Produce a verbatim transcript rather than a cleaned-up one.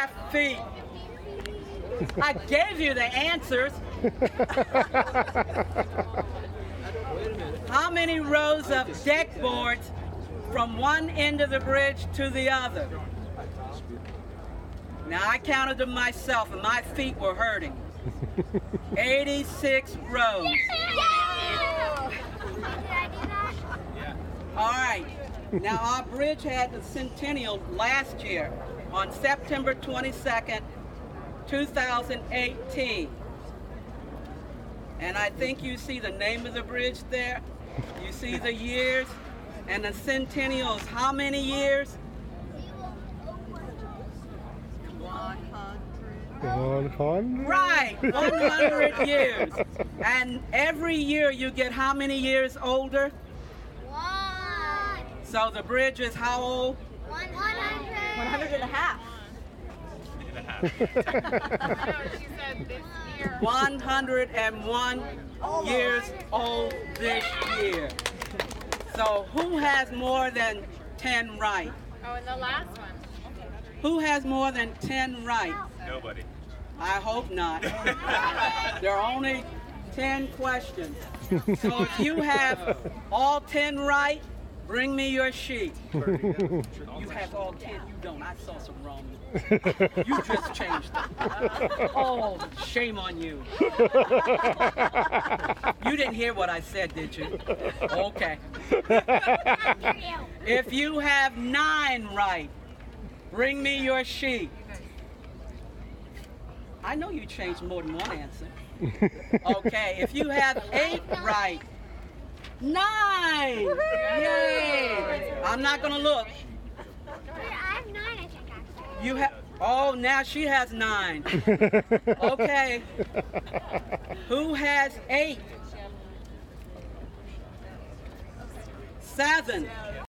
half feet. I gave you the answers. How many rows of deck boards from one end of the bridge to the other? Now I counted them myself and my feet were hurting. eighty-six rows. Yeah! All right. Now our bridge had the centennial last year on September twenty-second, two thousand eighteen. And I think you see the name of the bridge there. You see the years, and the centennial is how many years? one hundred. Right, one hundred years. And every year you get how many years older? One. So the bridge is how old? one hundred. one hundred and a half. one hundred and one years old this year. So who has more than ten right? Oh, and the last one. Who has more than ten right? Nobody. I hope not. There are only ten questions. So if you have all ten right, bring me your sheet. You have all ten, you don't. I saw some wrong. You just changed them. Oh, shame on you. You didn't hear what I said, did you? Okay. If you have nine right, bring me your sheet. I know you changed more than one answer. Okay, if you have eight right, nine! Yay! I'm not gonna look. I have nine, I think, actually. You have, oh, now she has nine. Okay. Who has eight? Seven.